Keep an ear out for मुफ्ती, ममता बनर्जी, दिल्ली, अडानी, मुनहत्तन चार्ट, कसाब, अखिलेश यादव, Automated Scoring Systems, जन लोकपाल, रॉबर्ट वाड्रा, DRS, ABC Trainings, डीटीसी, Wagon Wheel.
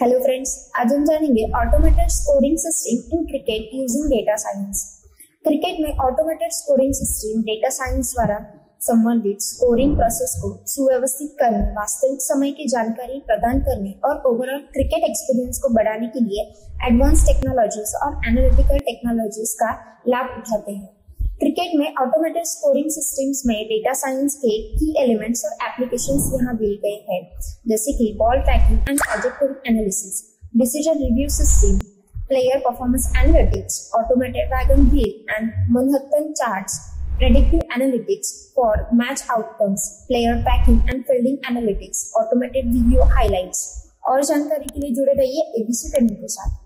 Hello friends, आज हम जानेंगे automated scoring system in cricket using data science. Cricket में automated scoring system data science द्वारा संबंधित स्कोरिंग प्रोसेस को सुव्यवस्थित करने, वास्तविक समय की जानकारी प्रदान करने और ओवरऑल क्रिकेट एक्सपीरियंस को बढ़ाने के लिए एडवांस टेक्नोलॉजीज और एनालिटिकल टेक्नोलॉजीज का लाभ उठाते हैं। क्रिकेट में ऑटोमेटेड स्कोरिंग सिस्टम्स में डेटा साइंस के की एलिमेंट्स और एप्लीकेशंस यहाँ दिए गए हैं, जैसे कि ball tracking and trajectory analysis, decision review system, player performance analytics, automated wagon wheel and Manhattan charts, predictive analytics for match outcomes, player tracking and fielding analytics, automated video highlights. और जानकारी के लिए जुड़े रहिए एबीसी ट्रेनिंग के साथ।